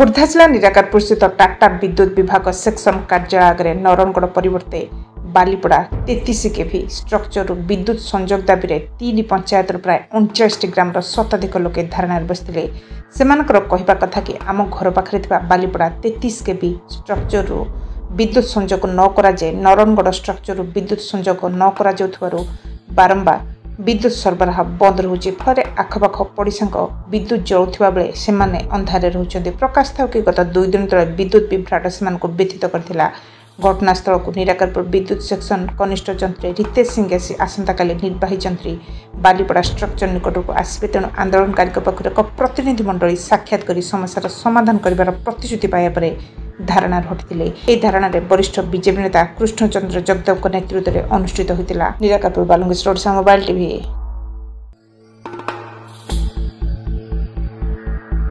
খোর্ধা জেলা নিরাকারপুরস্থিত টাটা বিদ্যুৎ বিভাগ সেকশন কার্যালয় আগে নরনগড় পরিবর্তে বালিপড়া 33 KV স্ট্রকচরু বিদ্যুৎ সংযোগ দাবিরে 3 পঞ্চায়েতর প্রায় 49টি গ্রামের শতাধিক লোকে ধারণায় বসিলে সেমানকর কহিবা কথা কি আম ঘর পাখে থাকা বালিপড়া 33 KV স্ট্রকচরু বিদ্যুৎ সংযোগ ন করা যায় নরনগড় স্ট্রকচরু বিদ্যুৎ সংযোগ ন করা যাওয়ার বারম্বার বিদ্যুৎ সরবরাহ বন্ধ রয়েছে। ফলে আখপাখ পড়িশাঙ্ক বিদ্যুৎ জলুয়া বেড়ে সে অন্ধারে রয়েছেন। প্রকাশ থাকে গত 2 দিন তলে বিদ্যুৎ বিভ্রাট সে ব্যথিত করে। ঘটনাস্থলকু নিরাকারপুর বিদ্যুৎ সেকশন কনিষ্ঠ যন্ত্রী রিতেশ সিং আসি আসন্তকালি নির্বাহী যন্ত্রী বালিপড়া স্ট্রকচর নিকটকু আসবে। তেণু আন্দোলনকারী পক্ষে এক প্রতিনিধিমণ্ডলী সাক্ষাৎ করে সমস্যার সমাধান করার প্রতিশ্রুতি পাওয়া পরে ধারণা হটিলে। এই ধারণার বরিষ্ঠ বিজেপি নেতা কৃষ্ণচন্দ্র জগদেব নেতৃত্বের অনুষ্ঠিত হয়েছিল Nirakarpur Balungesh road mobile TV.